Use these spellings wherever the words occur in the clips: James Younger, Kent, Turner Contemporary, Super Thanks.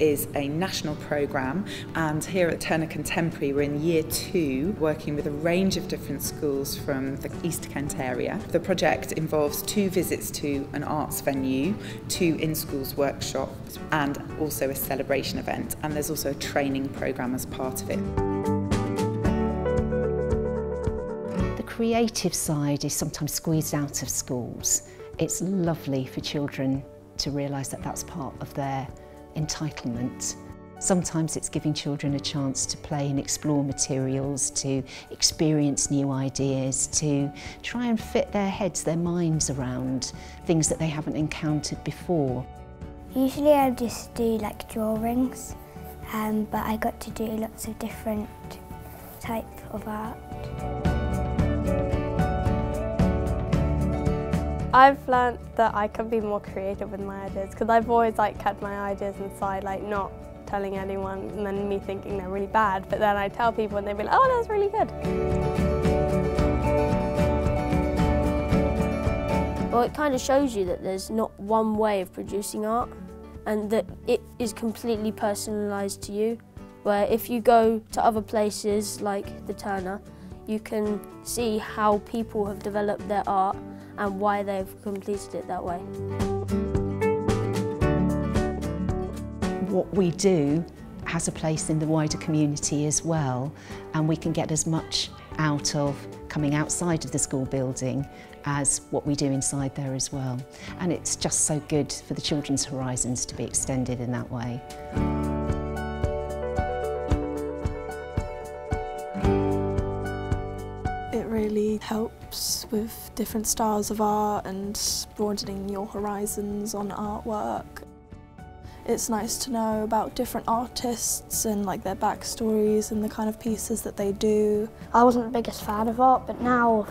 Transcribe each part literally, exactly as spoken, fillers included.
is a national programme, and here at Turner Contemporary we're in year two working with a range of different schools from the East Kent area. The project involves two visits to an arts venue, two in-schools workshops and also a celebration event, and there's also a training programme as part of it. The creative side is sometimes squeezed out of schools. It's lovely for children to realise that that's part of their entitlement. Sometimes it's giving children a chance to play and explore materials, to experience new ideas, to try and fit their heads, their minds around things that they haven't encountered before. Usually I just do like drawings, um, but I got to do lots of different types of art. I've learnt that I can be more creative with my ideas, because I've always like kept my ideas inside, like not telling anyone, and then me thinking they're really bad, but then I tell people and they'll be like, oh, that's really good. Well, it kind of shows you that there's not one way of producing art, and that it is completely personalised to you, where if you go to other places like the Turner, you can see how people have developed their art and why they've completed it that way. What we do has a place in the wider community as well, and we can get as much out of coming outside of the school building as what we do inside there as well. And it's just so good for the children's horizons to be extended in that way. It really helps with different styles of art and broadening your horizons on artwork. It's nice to know about different artists and like their backstories and the kind of pieces that they do. I wasn't the biggest fan of art, but now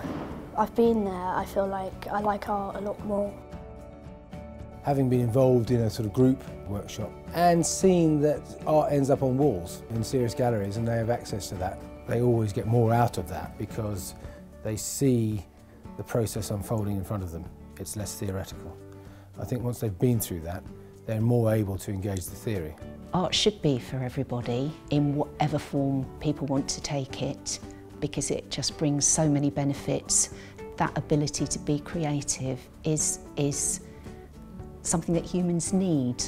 I've been there, I feel like I like art a lot more. Having been involved in a sort of group workshop and seeing that art ends up on walls in serious galleries and they have access to that, they always get more out of that because they see the process unfolding in front of them. It's less theoretical. I think once they've been through that, they're more able to engage the theory. Art should be for everybody in whatever form people want to take it, because it just brings so many benefits. That ability to be creative is, is something that humans need.